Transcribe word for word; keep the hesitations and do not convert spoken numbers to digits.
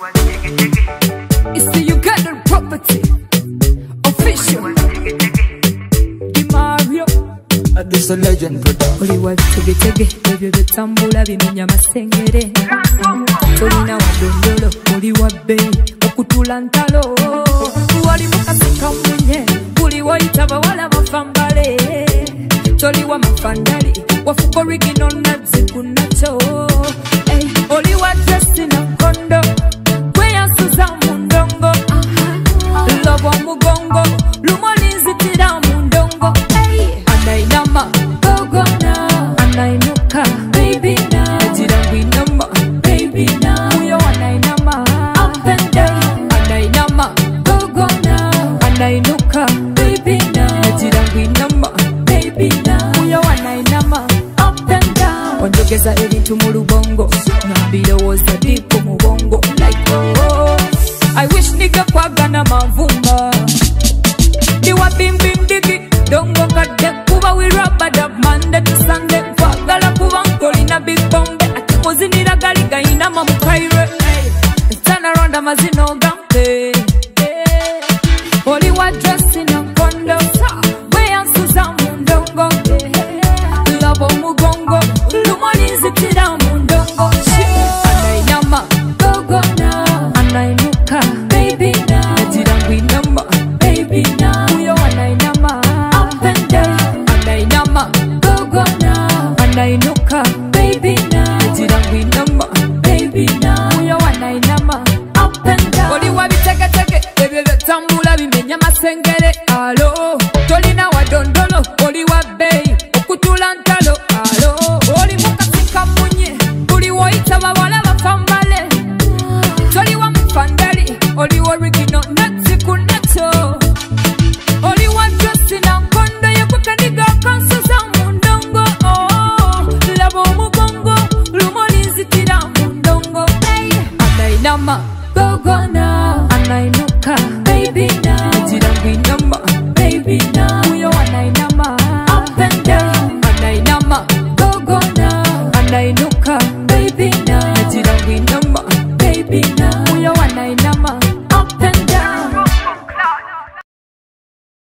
It's the Ugandan property. Official Mario. This a legend, brother. Uliwa tege tege, ebyo betambula bimenya masengere. Tolina wadondolo, uliwa bei, okutula ntalo. Wali mukasika mwenye, uliwa itaba wala mafambale. Toliwa mafandali, wafuko rigino nazi kunato. Hey, uliwa dressed in a condo, kweya suza mundongo. Lobo mugongo, lumolinzi tida mundongo. Hey, Anayinama, go go now. Anayinuka, baby now. Etiranguinama, baby now. Uyo Anayinama, up and down. Anayinama, go go now. Anayinuka, baby now. Etiranguinama, baby now. Uyo Anayinama, up and down. Onjogeza ebintu mu lubongo, n'ebirowoozo bippo mu bwongo. Like oh, I wish nigga kwagana mavumba. Diwa bim bim digi, dongo kade kuba we rubber dab Monday to Sunday. Kwagala kuba nkoli na big bombe, atikozinira galiga inama mukaire. Turn around amazino gampe. Only one dress in a condo, way I'm Susan Mundongo. Love on Mugongo, Lumonizi tida Mundongo. Anayinama, go go now. Anayinuka, baby now. Etiranguinama, baby now. Uyo Anayinama, up and down. Anayinama, go go now. Anayinuka, baby now. Etiranguinama, baby now. Uyo Anayinama, up and down. Oli wabi teke teke, ebyo betambula bimenya masengere. Alo, tolina wadondolo, oli wabei, okutula ntalo. Alo, oli mukasika munye, uli woita wawala wafambale. Toli wa mfandali, oli warigino nati kunato. Oli wadrosi na mkondo, yekukaniga kansu za mundongo. Oh, labo mugongo, lumolinzi tila mundongo. Hey, Anayinama, go go now. Anayinuka, baby now. Etiranguinama, baby now. Uyo Anayinama, up and down. Anayinama, go go now. Anayinama.